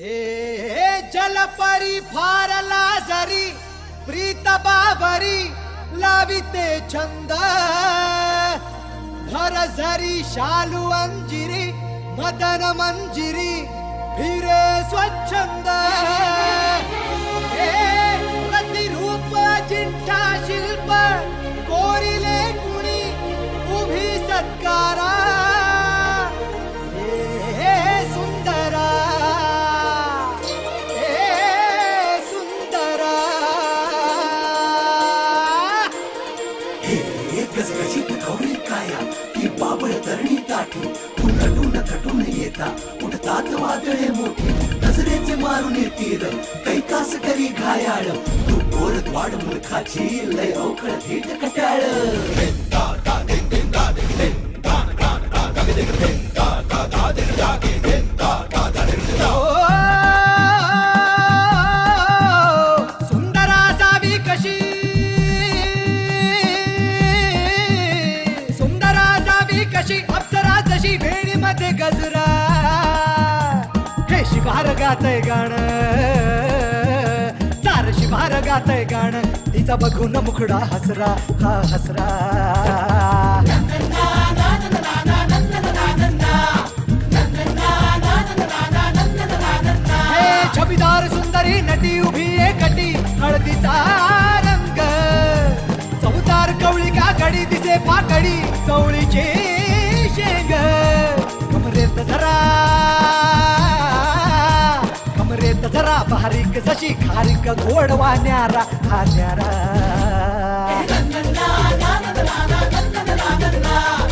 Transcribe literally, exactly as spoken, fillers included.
ए जलपरी फार लाजरी प्रीत बाबरी लाविते छंद भर झरी शालु अंजिरी मदन मंजिरी फिरे स्वच्छंद प्रतिरूप जिंठा शिल्प कोरिले कुणी उभी सत्कारा वादळे मोठी नजरेचे मारून तीर काही कास करी घायाळ तू बोलत वाढ मूर्खाची लय अवघड थेट कटाळ गातय गाण चार शिभार गातय गाण तिचा बघून मुखडा हसरा हा हसरा हे छबीदार सुंदरी नटी उभी आहे कटी हळदीचा रंग चौतार कवळी का घडी दिसे पाकडी चवळीचे शेंग कमरेत धरा जरा बारीक जशी खारीक गोड वाण्यारा हा न्यारा